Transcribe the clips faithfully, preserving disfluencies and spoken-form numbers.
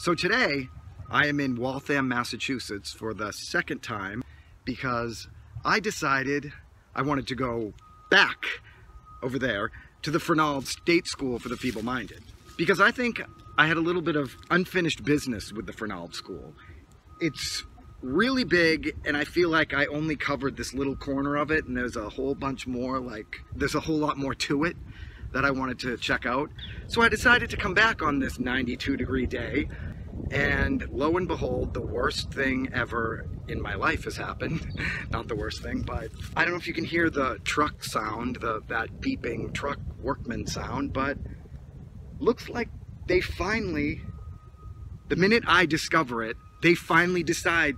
So today I am in Waltham, Massachusetts for the second time because I decided I wanted to go back over there to the Fernald State School for the feeble-minded, because I think I had a little bit of unfinished business with the Fernald School. It's really big, and I feel like I only covered this little corner of it, and there's a whole bunch more, like there's a whole lot more to it that I wanted to check out. So I decided to come back on this ninety-two degree day, and lo and behold, the worst thing ever in my life has happened. Not the worst thing, but I don't know if you can hear the truck sound, the, that beeping truck workman sound, but looks like they finally, the minute I discover it, they finally decide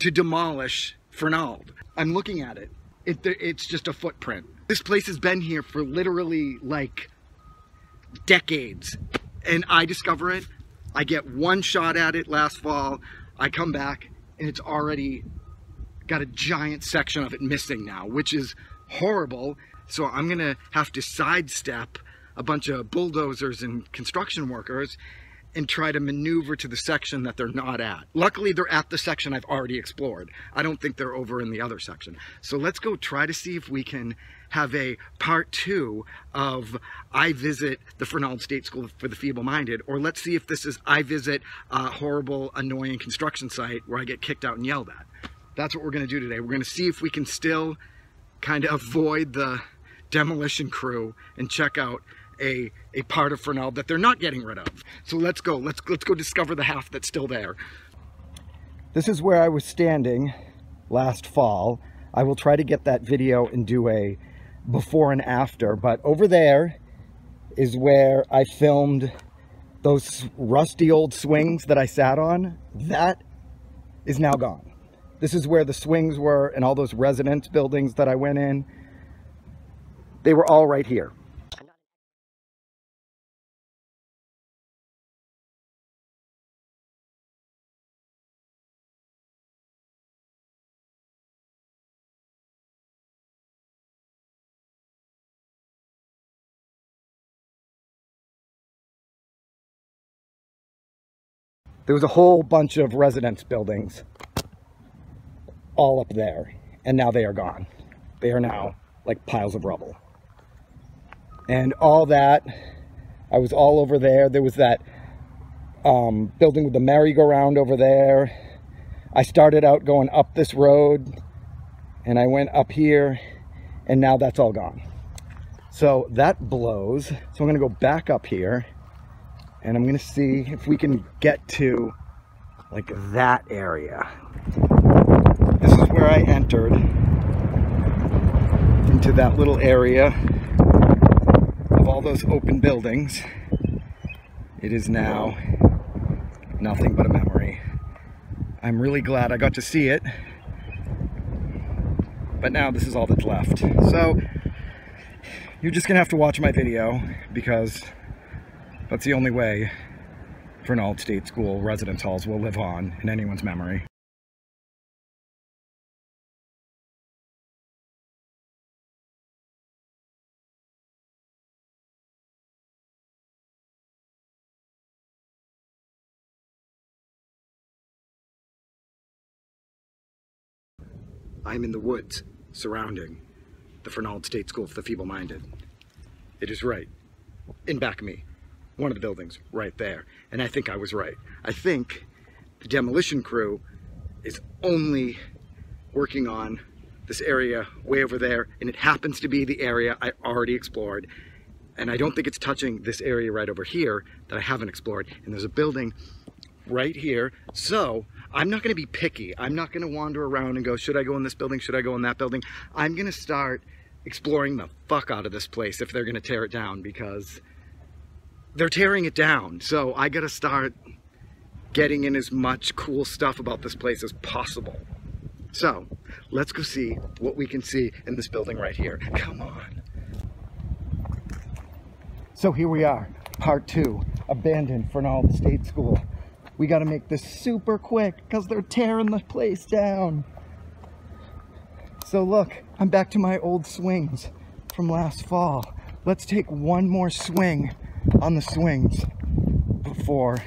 to demolish Fernald. I'm looking at it. It, it's just a footprint. This place has been here for literally like decades, and I discover it. I get one shot at it last fall. I come back and it's already got a giant section of it missing now, which is horrible. So I'm gonna have to sidestep a bunch of bulldozers and construction workers and try to maneuver to the section that they're not at. Luckily, they're at the section I've already explored. I don't think they're over in the other section. So let's go try to see if we can have a part two of I visit the Fernald State School for the feeble-minded, or let's see if this is I visit a horrible, annoying construction site where I get kicked out and yelled at. That's what we're gonna do today. We're gonna see if we can still kind of avoid the demolition crew and check out A, a part of Fernald that they're not getting rid of. So let's go, let's, let's go discover the half that's still there. This is where I was standing last fall. I will try to get that video and do a before and after, but over there is where I filmed those rusty old swings that I sat on. That is now gone. This is where the swings were and all those residence buildings that I went in. They were all right here. There was a whole bunch of residence buildings all up there, and now they are gone. They are now like piles of rubble. And all that, I was all over there. There was that um, building with the merry-go-round over there. I started out going up this road, and I went up here, and now that's all gone. So that blows. So I'm gonna go back up here, and I'm gonna see if we can get to like that area. This is where I entered into that little area of all those open buildings. It is now nothing but a memory. I'm really glad I got to see it, but now this is all that's left. So you're just gonna have to watch my video, because that's the only way Fernald State School residence halls will live on in anyone's memory. I'm in the woods surrounding the Fernald State School for the feeble-minded. It is right in back of me. One of the buildings right there. And I think I was right. I think the demolition crew is only working on this area way over there, and it happens to be the area I already explored. And I don't think it's touching this area right over here that I haven't explored. And there's a building right here. So I'm not gonna be picky. I'm not gonna wander around and go, should I go in this building? Should I go in that building? I'm gonna start exploring the fuck out of this place if they're gonna tear it down, because they're tearing it down. So I gotta start getting in as much cool stuff about this place as possible. So let's go see what we can see in this building right here. Come on. So here we are, part two, abandoned Fernald State School. We gotta make this super quick because they're tearing the place down. So look, I'm back to my old swings from last fall. Let's take one more swing on the swings before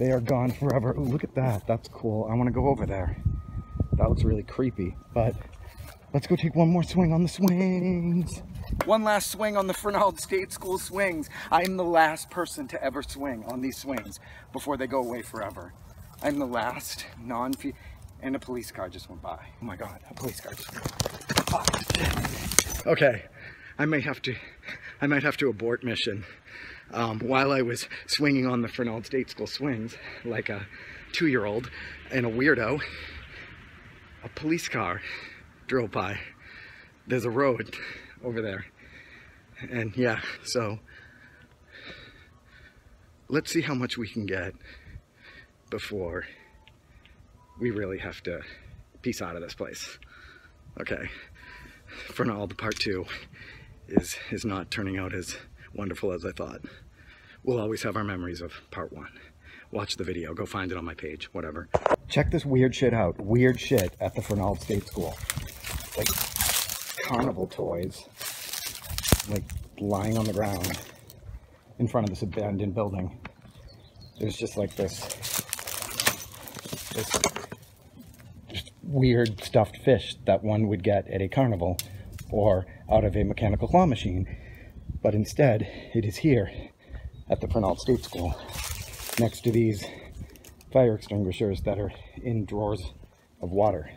They are gone forever. Ooh, look at that. That's cool. I want to go over there. That looks really creepy, but let's go take one more swing on the swings. One last swing on the Fernald State School swings. I'm the last person to ever swing on these swings before they go away forever. I'm the last non fee and a police car just went by. Oh my God, a police car just went by. Okay, I may have to, I might have to abort mission. Um, while I was swinging on the Fernald State School swings, like a two-year-old and a weirdo, a police car drove by. There's a road over there. And yeah, so let's see how much we can get before we really have to peace out of this place. Okay, Fernald part two is, is not turning out as wonderful as I thought. We'll always have our memories of part one. Watch the video, go find it on my page, whatever. Check this weird shit out. Weird shit at the Fernald State School. Like carnival toys, like lying on the ground in front of this abandoned building. There's just like this, this just weird stuffed fish that one would get at a carnival or out of a mechanical claw machine. But instead, it is here at the Fernald State School, next to these fire extinguishers that are in drawers of water.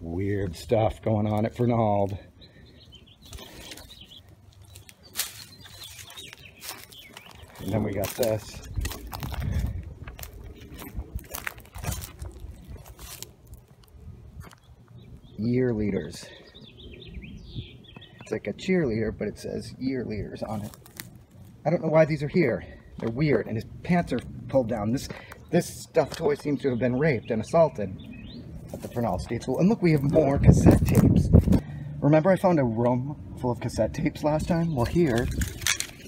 Weird stuff going on at Fernald. And then we got this. Year leaders. Like a cheerleader, but it says year leaders on it. I don't know why these are here. They're weird, and his pants are pulled down. This this stuffed toy seems to have been raped and assaulted at the Fernald State School. And look, we have more cassette tapes. Remember I found a room full of cassette tapes last time? Well, here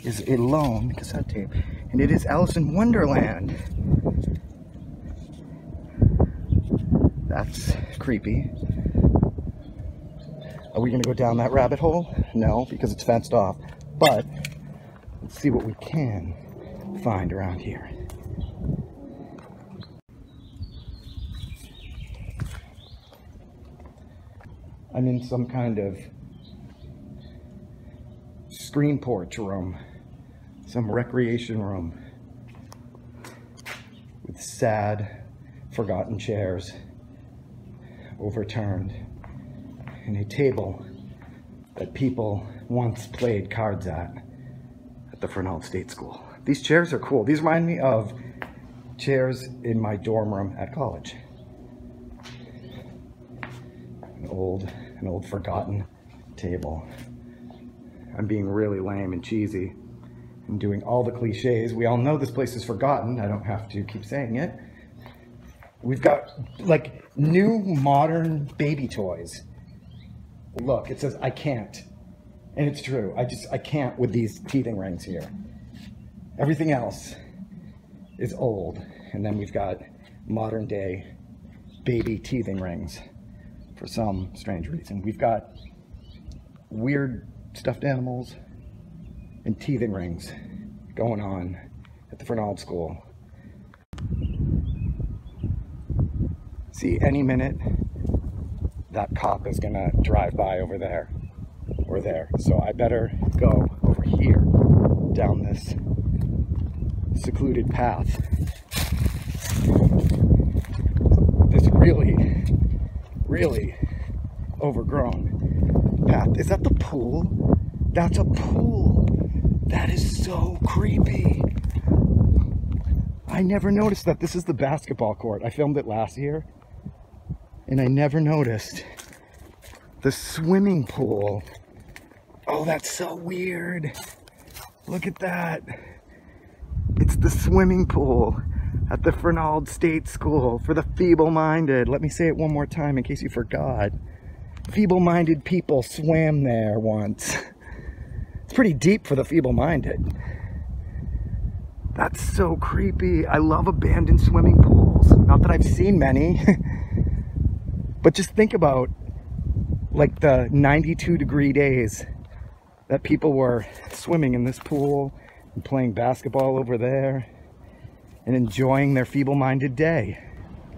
is a lone cassette tape, and it is Alice in Wonderland. That's creepy. Are we going to go down that rabbit hole? No, because it's fenced off. But let's see what we can find around here. I'm in some kind of screen porch room, some recreation room with sad, forgotten chairs overturned. And a table that people once played cards at at the Fernald State School. These chairs are cool. These remind me of chairs in my dorm room at college. An old, an old forgotten table. I'm being really lame and cheesy and doing all the cliches. We all know this place is forgotten. I don't have to keep saying it. We've got like new modern baby toys. Look, it says I can't, and it's true. I just, I can't with these teething rings here. Everything else is old, and then we've got modern day baby teething rings for some strange reason. We've got weird stuffed animals and teething rings going on at the Fernald School. See, any minute, that cop is gonna drive by over there or there. So I better go over here down this secluded path. This really, really overgrown path. Is that the pool? That's a pool. That is so creepy. I never noticed that this is the basketball court. I filmed it last year. And I never noticed the swimming pool. Oh, that's so weird. Look at that. It's the swimming pool at the Fernald State School for the feeble-minded. Let me say it one more time in case you forgot. Feeble-minded people swam there once. It's pretty deep for the feeble-minded. That's so creepy. I love abandoned swimming pools. Not that I've seen many. But just think about like the ninety-two degree days that people were swimming in this pool and playing basketball over there. and enjoying their feeble-minded day.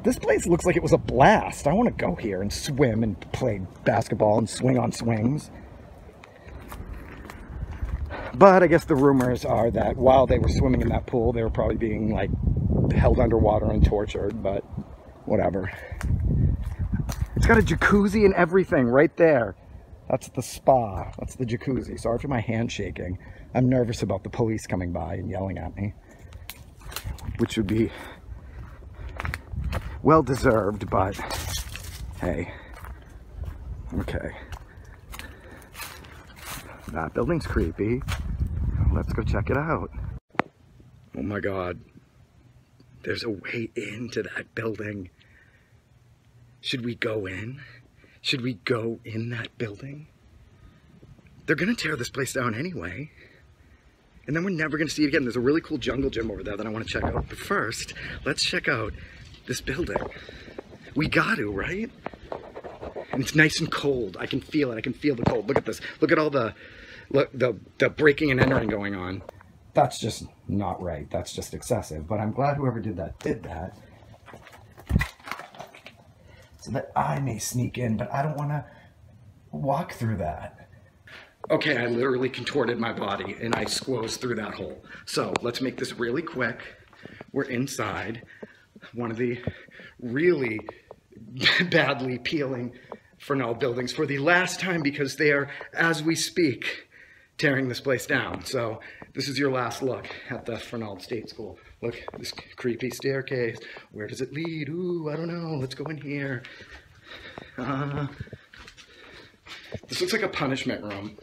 This place looks like it was a blast. I want to go here and swim and play basketball and swing on swings. But I guess the rumors are that while they were swimming in that pool, they were probably being like held underwater and tortured, but whatever. It's got a jacuzzi and everything right there. That's the spa. That's the jacuzzi. Sorry for my hand shaking. I'm nervous about the police coming by and yelling at me, which would be well deserved, but hey. Okay. That building's creepy. Let's go check it out. Oh my God. There's a way into that building. Should we go in? Should we go in that building? They're gonna tear this place down anyway. And then we're never gonna see it again. There's a really cool jungle gym over there that I wanna check out. But first, let's check out this building. We got to, right? And it's nice and cold. I can feel it. I can feel the cold. Look at this. Look at all the, look, the, the breaking and entering going on. That's just not right. That's just excessive. But I'm glad whoever did that did that, so that I may sneak in, but I don't want to walk through that. Okay, I literally contorted my body and I squoze through that hole. So let's make this really quick. We're inside one of the really badly peeling Fernald buildings for the last time, because they are, as we speak, tearing this place down. So this is your last look at the Fernald State School. Look, this creepy staircase. Where does it lead? Ooh, I don't know. Let's go in here. Uh, this looks like a punishment room.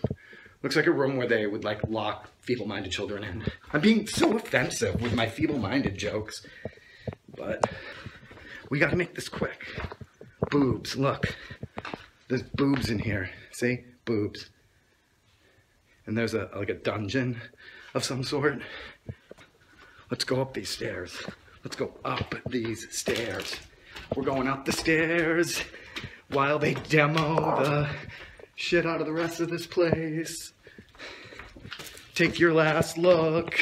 Looks like a room where they would, like, lock feeble-minded children in. I'm being so offensive with my feeble-minded jokes, but we gotta make this quick. Boobs, look. There's boobs in here. See? Boobs. And there's a like a dungeon of some sort. Let's go up these stairs. Let's go up these stairs. We're going up the stairs while they demo the shit out of the rest of this place. Take your last look.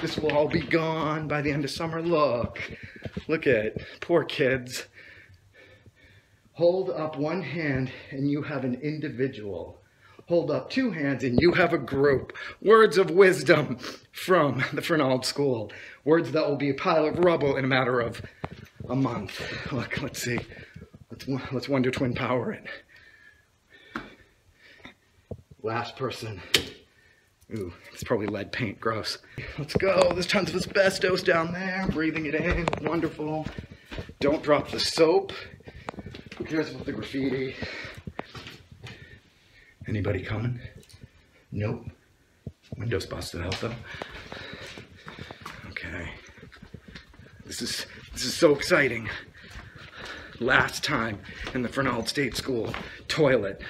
This will all be gone by the end of summer. Look, look at poor kids. Hold up one hand and you have an individual. Hold up two hands and you have a group. Words of wisdom from the Fernald School. Words that will be a pile of rubble in a matter of a month. Look, let's see. Let's, let's Wonder Twin power it. Last person. Ooh, it's probably lead paint. Gross. Let's go. There's tons of asbestos down there. Breathing it in. Wonderful. Don't drop the soap. Who cares about the graffiti? Anybody coming? Nope. Windows busted out though. Okay. This is this is so exciting. Last time in the Fernald State School toilet.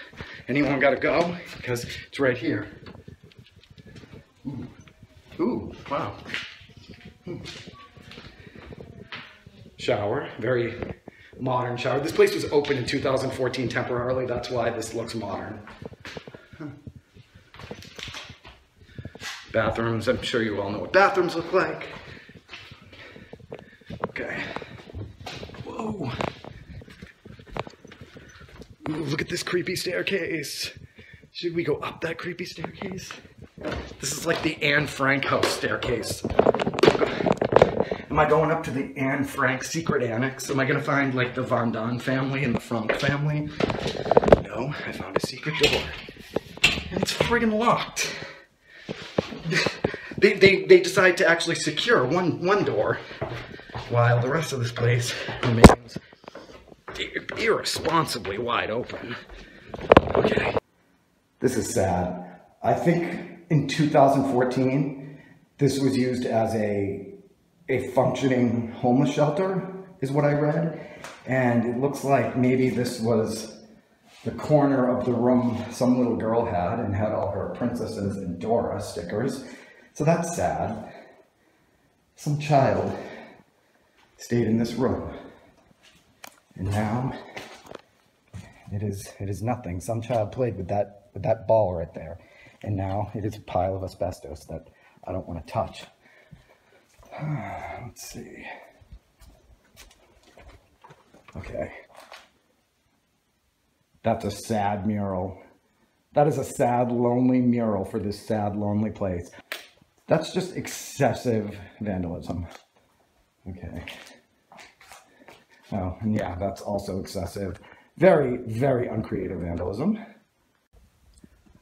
Anyone gotta go? Because it's right here. Ooh. Ooh, wow. Ooh. Shower. Very modern shower. This place was open in two thousand fourteen temporarily. That's why this looks modern. Bathrooms, I'm sure you all know what bathrooms look like. Okay. Whoa. Ooh, look at this creepy staircase. Should we go up that creepy staircase? This is like the Anne Frank house staircase. Am I going up to the Anne Frank secret annex? Am I gonna find like the Van Daan family and the Frank family? No, I found a secret door. And it's friggin' locked. They, they, they decide to actually secure one, one door while the rest of this place remains irresponsibly wide open. Okay. This is sad. I think in two thousand fourteen, this was used as a, a functioning homeless shelter, is what I read. And it looks like maybe this was the corner of the room some little girl had and had all her princesses and Dora stickers. So that's sad. Some child stayed in this room. And now it is it is nothing. Some child played with that with that ball right there. And now it is a pile of asbestos that I don't want to touch. Let's see. Okay. That's a sad mural. That is a sad, lonely mural for this sad, lonely place. That's just excessive vandalism. Okay. Oh, and yeah, that's also excessive. Very, very uncreative vandalism.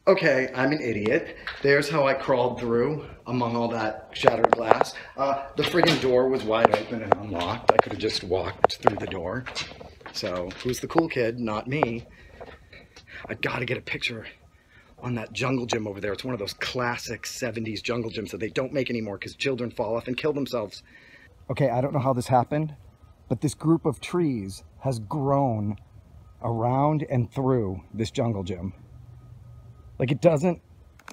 Okay, I'm an idiot. There's how I crawled through among all that shattered glass. Uh, the friggin' door was wide open and unlocked. I could have just walked through the door. So, who's the cool kid? Not me. I gotta get a picture on that jungle gym over there. It's one of those classic seventies jungle gyms that they don't make anymore because children fall off and kill themselves. Okay, I don't know how this happened, but this group of trees has grown around and through this jungle gym. Like, it doesn't,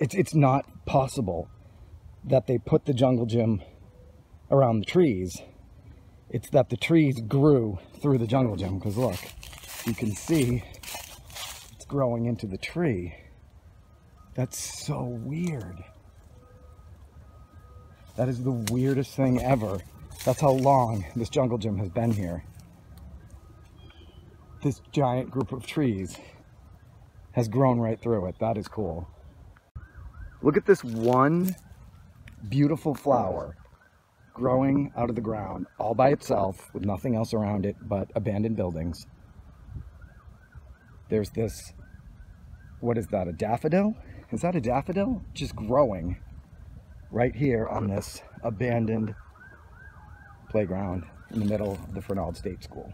it's, it's not possible that they put the jungle gym around the trees. It's that the trees grew through the jungle gym, because look, you can see it's growing into the tree. That's so weird. That is the weirdest thing ever. That's how long this jungle gym has been here. This giant group of trees has grown right through it. That is cool. Look at this one beautiful flower growing out of the ground all by itself with nothing else around it but abandoned buildings. There's this, what is that, a daffodil? Is that a daffodil? Just growing right here on this abandoned playground in the middle of the Fernald State School.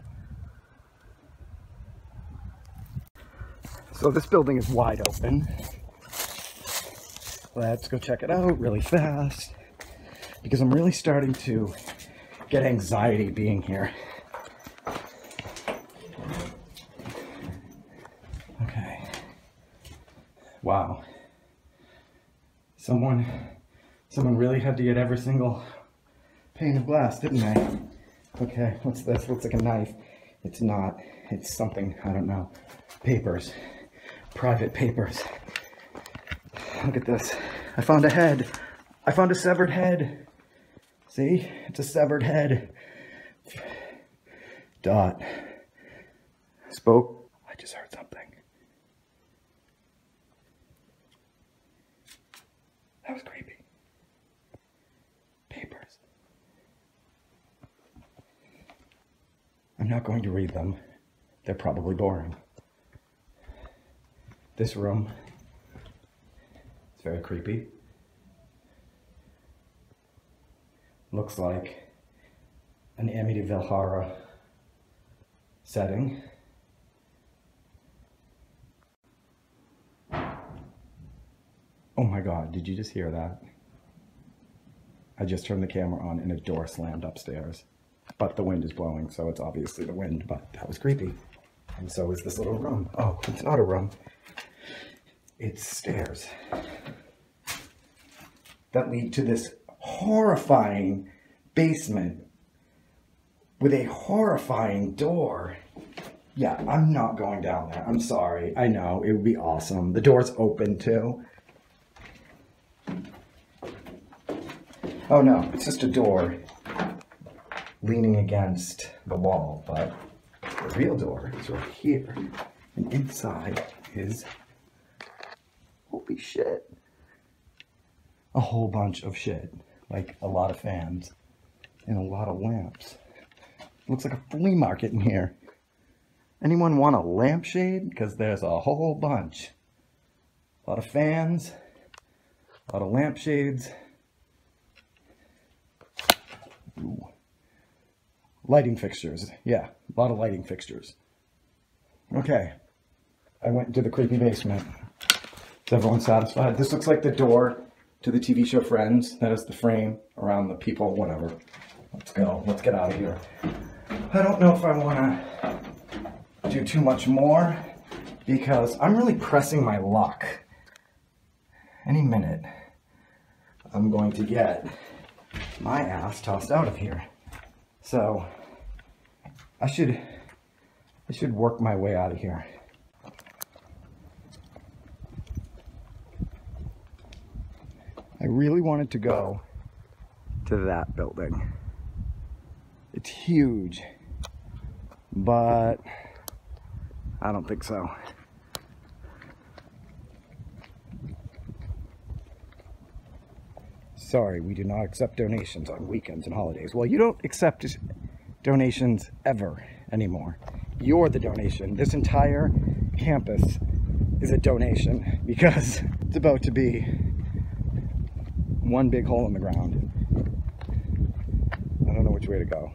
So this building is wide open. Let's go check it out really fast because I'm really starting to get anxiety being here. Okay. Wow. Someone, someone really had to get every single pane of glass, didn't they? Okay, what's this? Looks like a knife. It's not. It's something, I don't know. Papers. Private papers. Look at this. I found a head. I found a severed head. See? It's a severed head. Dot. Spoke. I just heard something. That was creepy. Papers. I'm not going to read them. They're probably boring. This room, it's very creepy. Looks like an Amityville horror setting. Oh my God, did you just hear that? I just turned the camera on and a door slammed upstairs. But the wind is blowing, so it's obviously the wind, but that was creepy. And so is this little room. Oh, it's not a room. It's stairs that lead to this horrifying basement with a horrifying door. Yeah, I'm not going down there. I'm sorry. I know. It would be awesome. The door's open too. Oh no, it's just a door leaning against the wall, but the real door is right here. And inside is... holy shit. A whole bunch of shit. Like a lot of fans and a lot of lamps. Looks like a flea market in here. Anyone want a lampshade? Because there's a whole bunch. A lot of fans. A lot of lampshades. Ooh. Lighting fixtures. Yeah, a lot of lighting fixtures. Okay. I went into the creepy basement. Is everyone satisfied? This looks like the door to the T V show Friends. That is the frame around the people, whatever. Let's go. Let's get out of here. I don't know if I want to do too much more because I'm really pressing my luck. Any minute, I'm going to get my ass tossed out of here. So I should, I should work my way out of here. I really wanted to go to that building. It's huge, but I don't think so. Sorry, we do not accept donations on weekends and holidays. Well, you don't accept donations ever anymore. You're the donation. This entire campus is a donation because it's about to be one big hole in the ground. I don't know which way to go.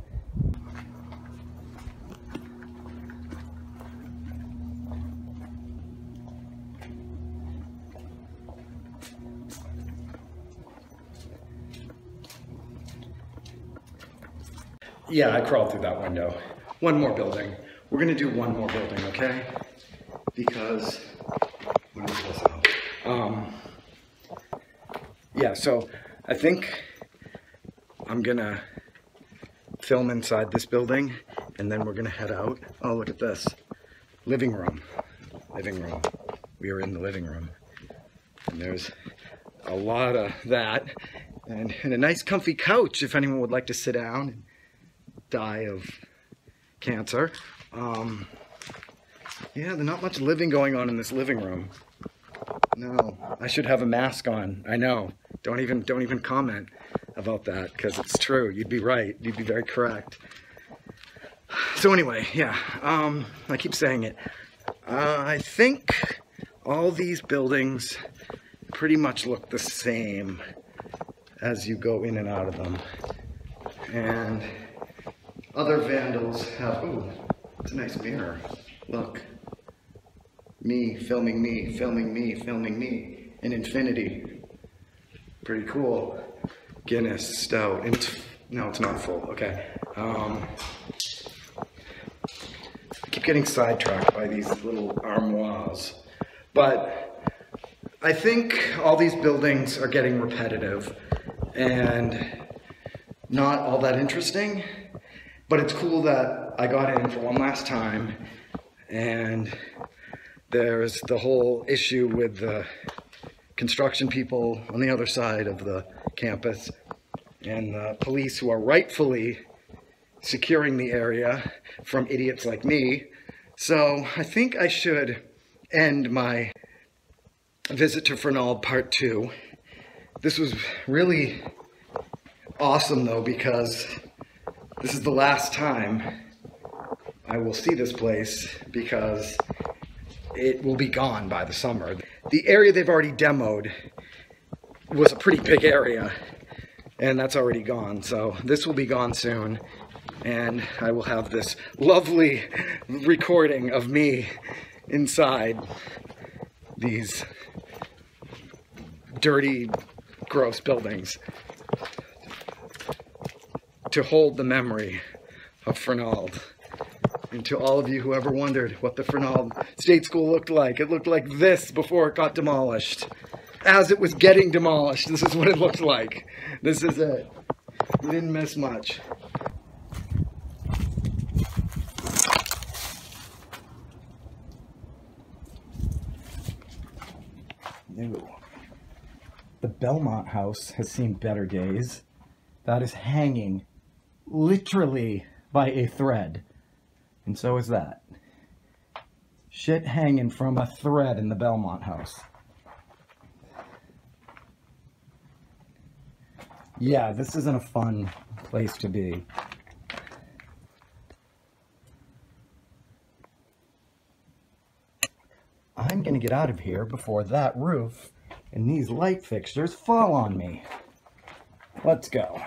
Yeah, I crawled through that window. One more building. We're gonna do one more building, okay? Because, when was this out? Um, yeah, so I think I'm gonna film inside this building and then we're gonna head out. Oh, look at this. Living room, living room. We are in the living room. And there's a lot of that. And, and a nice comfy couch if anyone would like to sit down and die of cancer. Um, yeah, there's not much living going on in this living room. No, I should have a mask on. I know. Don't even don't even comment about that because it's true. You'd be right. You'd be very correct. So anyway, yeah. Um, I keep saying it. Uh, I think all these buildings pretty much look the same as you go in and out of them. And other vandals have, ooh, it's a nice mirror. Look, me, filming me, filming me, filming me, in infinity. Pretty cool. Guinness, stout, and it's, no, it's not full, okay. Um, I keep getting sidetracked by these little armoires. But I think all these buildings are getting repetitive and not all that interesting. But it's cool that I got in for one last time, and there's the whole issue with the construction people on the other side of the campus and the police who are rightfully securing the area from idiots like me. So I think I should end my visit to Fernald part two. This was really awesome though, because this is the last time I will see this place because it will be gone by the summer. The area they've already demoed was a pretty big area and that's already gone. So this will be gone soon and I will have this lovely recording of me inside these dirty, gross buildings to hold the memory of Fernald. And to all of you who ever wondered what the Fernald State School looked like, it looked like this before it got demolished. As it was getting demolished, this is what it looked like. This is it. You didn't miss much. Ew. The Belmont House has seen better days. That is hanging literally by a thread, and so is that. Shit hanging from a thread in the Belmont House. Yeah, this isn't a fun place to be. I'm gonna get out of here before that roof and these light fixtures fall on me. Let's go.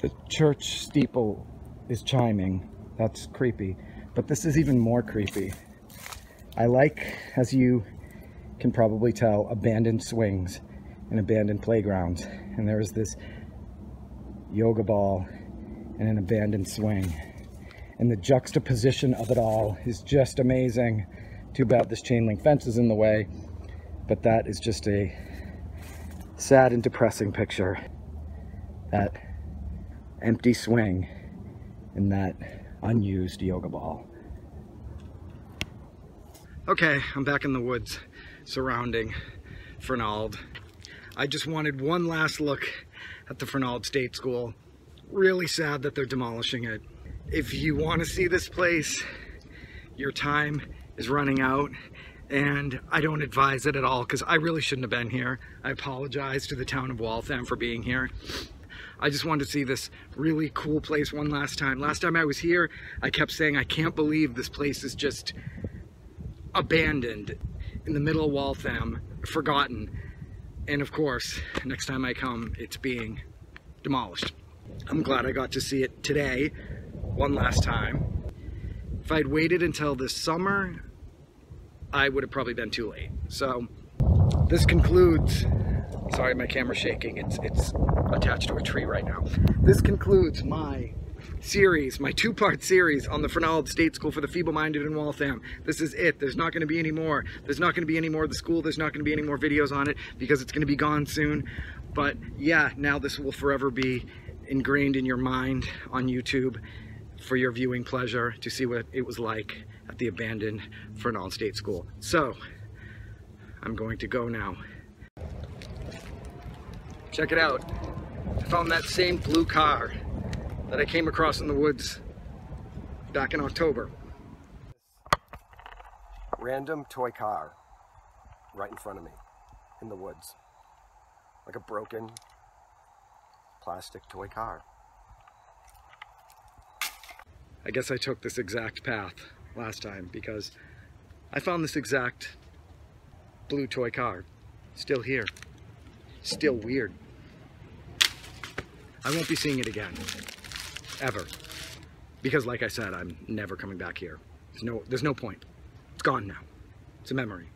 The church steeple is chiming. That's creepy. But this is even more creepy. I like, as you can probably tell, abandoned swings and abandoned playgrounds. And there is this yoga ball and an abandoned swing. And the juxtaposition of it all is just amazing. Too bad this chain link fence is in the way, but that is just a sad and depressing picture. That empty swing and that unused yoga ball. Okay, I'm back in the woods surrounding Fernald. I just wanted one last look at the Fernald State School. Really sad that they're demolishing it. If you want to see this place, your time is running out, and I don't advise it at all because I really shouldn't have been here. I apologize to the town of Waltham for being here. I just wanted to see this really cool place one last time. Last time I was here, I kept saying, I can't believe this place is just abandoned in the middle of Waltham, forgotten. And of course, next time I come, it's being demolished. I'm glad I got to see it today. One last time. If I'd waited until this summer, I would have probably been too late. So this concludes, sorry, my camera's shaking. It's, it's attached to a tree right now. This concludes my series, my two-part series on the Fernald State School for the Feeble-Minded in Waltham. This is it. There's not going to be any more. There's not going to be any more of the school. There's not going to be any more videos on it because it's going to be gone soon. But yeah, now this will forever be ingrained in your mind on YouTube for your viewing pleasure, to see what it was like at the abandoned Fernald State School. So, I'm going to go now. Check it out. I found that same blue car that I came across in the woods back in October. Random toy car right in front of me in the woods. Like a broken plastic toy car. I guess I took this exact path last time because I found this exact blue toy car. Still here. Still weird. I won't be seeing it again. Ever. Because like I said, I'm never coming back here. There's no, there's no point. It's gone now. It's a memory.